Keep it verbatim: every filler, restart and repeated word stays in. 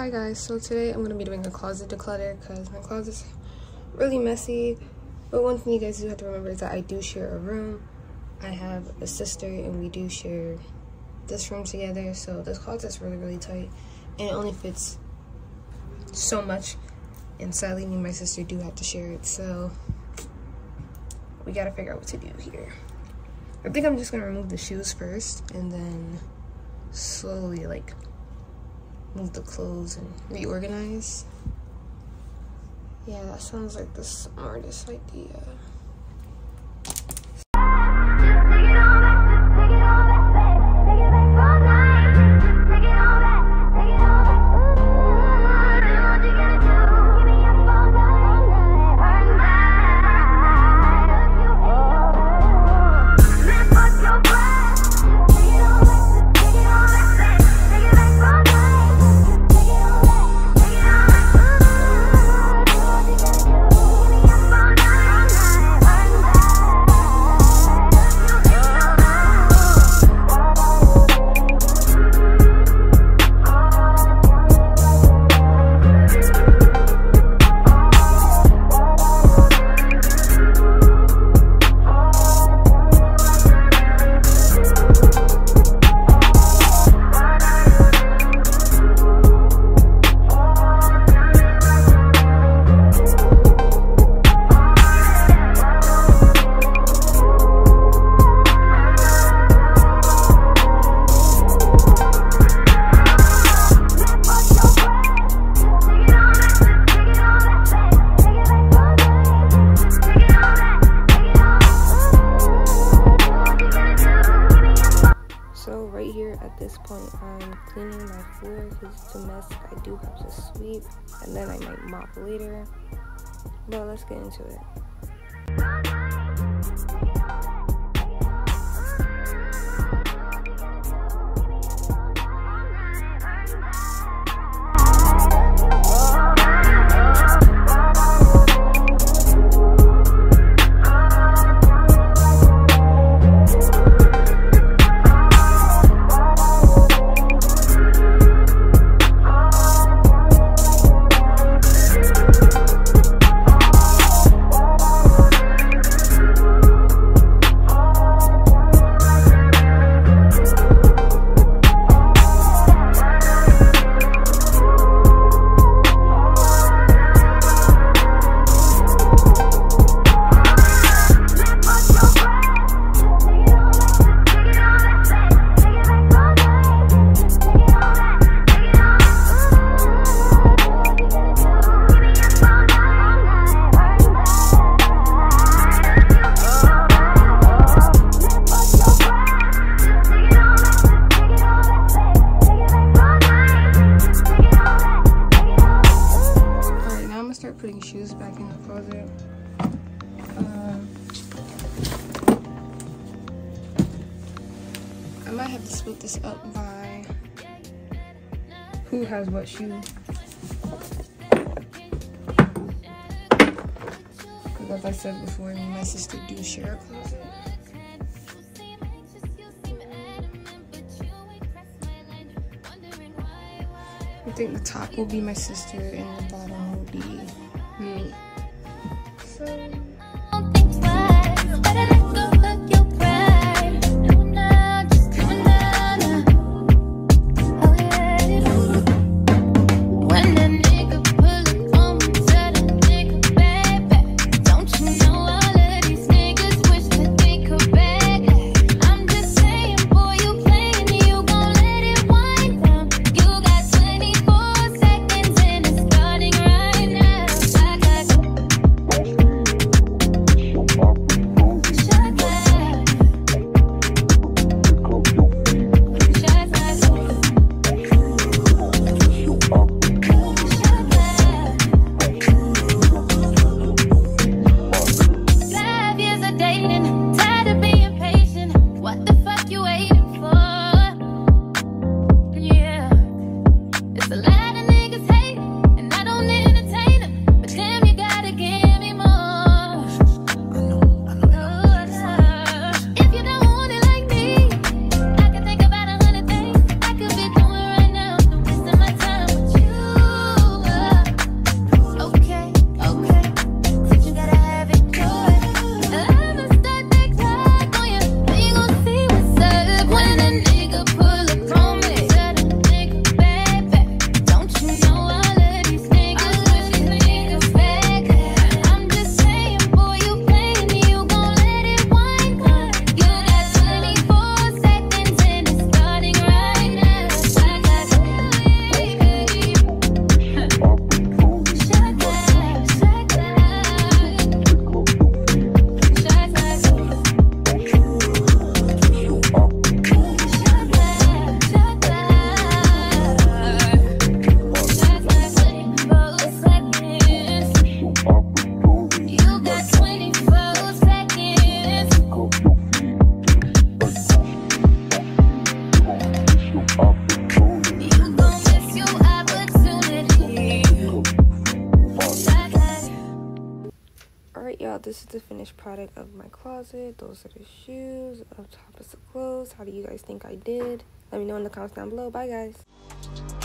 Hi guys, so today I'm going to be doing a closet declutter because my closet's really messy. But one thing you guys do have to remember is that I do share a room. I have a sister and we do share this room together, so this closet's really really tight and it only fits so much, and sadly me and my sister do have to share it, so we gotta figure out what to do here. I think I'm just going to remove the shoes first and then slowly like move the clothes and reorganize. Yeah, that sounds like the smartest idea. This point I'm cleaning my floor because it's a mess. I do have to sweep and then I might mop later, but let's get into it. Putting shoes back in the closet. Um, I might have to split this up by who has what shoe. Because as I said before, me and my sister do share a closet. I think the top will be my sister and the bottom will be me. So running around. out, this is the finished product of my closet. Those are the shoes. Up top is the clothes. How do you guys think I did? Let me know in the comments down below. Bye, guys.